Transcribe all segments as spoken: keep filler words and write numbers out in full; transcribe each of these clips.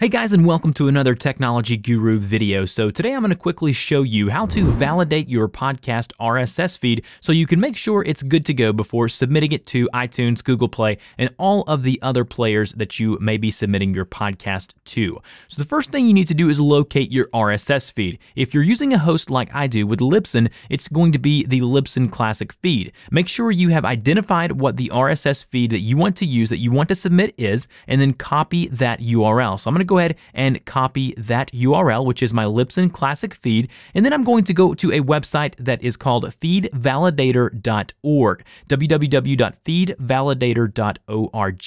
Hey guys, and welcome to another Technology Guru video. So today I'm going to quickly show you how to validate your podcast R S S feed so you can make sure it's good to go before submitting it to iTunes, Google Play, and all of the other players that you may be submitting your podcast to. So the first thing you need to do is locate your R S S feed. If you're using a host like I do with Libsyn, it's going to be the Libsyn Classic feed. Make sure you have identified what the R S S feed that you want to use, that you want to submit is, and then copy that U R L. So I'm going to go ahead and copy that U R L, which is my Libsyn Classic feed, and then I'm going to go to a website that is called feed validator dot org, w w w dot feed validator dot org.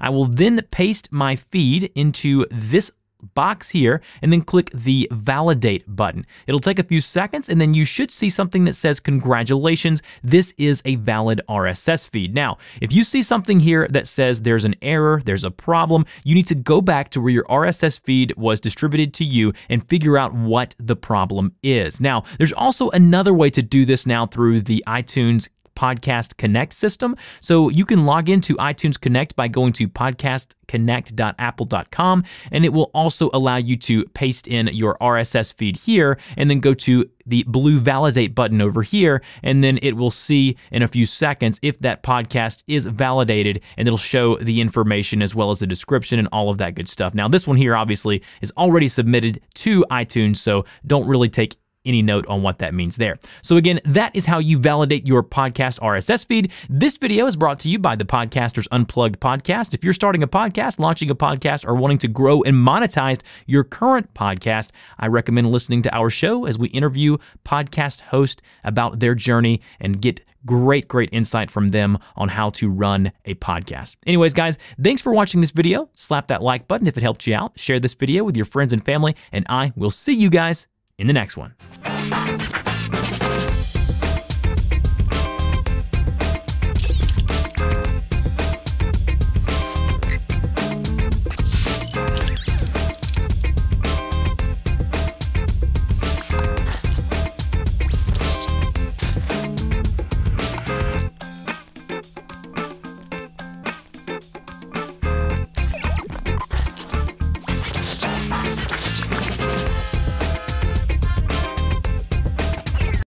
I will then paste my feed into this box here and then click the validate button. It'll take a few seconds and then you should see something that says congratulations, this is a valid R S S feed. Now, if you see something here that says there's an error, there's a problem, you need to go back to where your R S S feed was distributed to you and figure out what the problem is. Now, there's also another way to do this now through the iTunes Podcast Connect system. So you can log into iTunes Connect by going to podcast connect dot apple dot com, and it will also allow you to paste in your R S S feed here and then go to the blue validate button over here, and then it will see in a few seconds if that podcast is validated, and it'll show the information as well as the description and all of that good stuff. Now this one here obviously is already submitted to iTunes, so don't really take any note on what that means there. So again, that is how you validate your podcast R S S feed. This video is brought to you by the Podcasters Unplugged podcast. If you're starting a podcast, launching a podcast, or wanting to grow and monetize your current podcast, I recommend listening to our show as we interview podcast hosts about their journey and get great, great insight from them on how to run a podcast. Anyways, guys, thanks for watching this video. Slap that like button if it helped you out. Share this video with your friends and family, and I will see you guys in the next one.